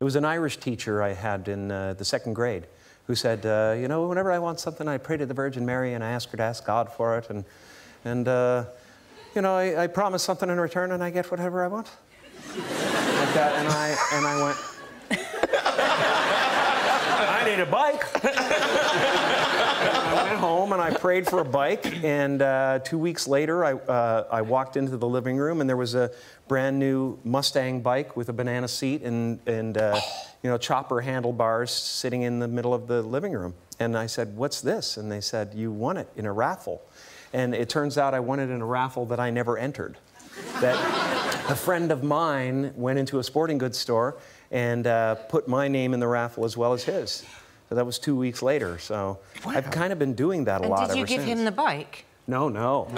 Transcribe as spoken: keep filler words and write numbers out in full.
It was an Irish teacher I had in uh, the second grade who said, uh, you know, whenever I want something, I pray to the Virgin Mary and I ask her to ask God for it. And, and uh, you know, I, I promise something in return and I get whatever I want. Like that, and I, and I went, I need a bike. I went home and I prayed for a bike, and uh, two weeks later I, uh, I walked into the living room and there was a brand new Mustang bike with a banana seat and, and uh, you know, chopper handlebars sitting in the middle of the living room. And I said, what's this? And they said, you won it in a raffle. And it turns out I won it in a raffle that I never entered. That a friend of mine went into a sporting goods store and uh, put my name in the raffle as well as his. So that was two weeks later, so wow. I've kind of been doing that a and lot ever since. Did you give him the bike? No, no.